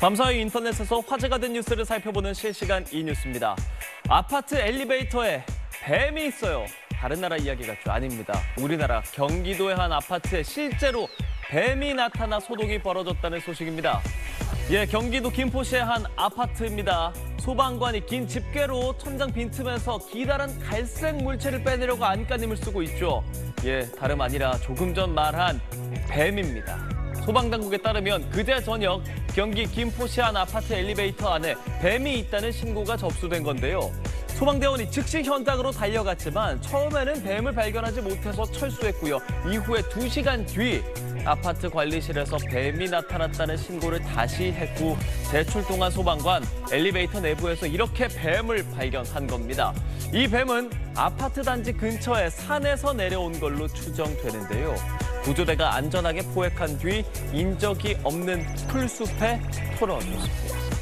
밤사이 인터넷에서 화제가 된 뉴스를 살펴보는 실시간 이 뉴스입니다. 아파트 엘리베이터에 뱀이 있어요. 다른 나라 이야기 같죠? 아닙니다. 우리나라 경기도의 한 아파트에 실제로 뱀이 나타나 소동이 벌어졌다는 소식입니다. 예, 경기도 김포시의 한 아파트입니다. 소방관이 긴 집게로 천장 빈틈에서 기다란 갈색 물체를 빼내려고 안간힘을 쓰고 있죠. 예, 다름 아니라 조금 전 말한 뱀입니다. 소방당국에 따르면 그제 저녁 경기 김포시 한 아파트 엘리베이터 안에 뱀이 있다는 신고가 접수된 건데요. 소방대원이 즉시 현장으로 달려갔지만 처음에는 뱀을 발견하지 못해서 철수했고요. 이후에 2시간 뒤 아파트 관리실에서 뱀이 나타났다는 신고를 다시 했고 재출동한 소방관, 엘리베이터 내부에서 이렇게 뱀을 발견한 겁니다. 이 뱀은 아파트 단지 근처의 산에서 내려온 걸로 추정되는데요. 구조대가 안전하게 포획한 뒤 인적이 없는 풀숲에 털어놓습니다.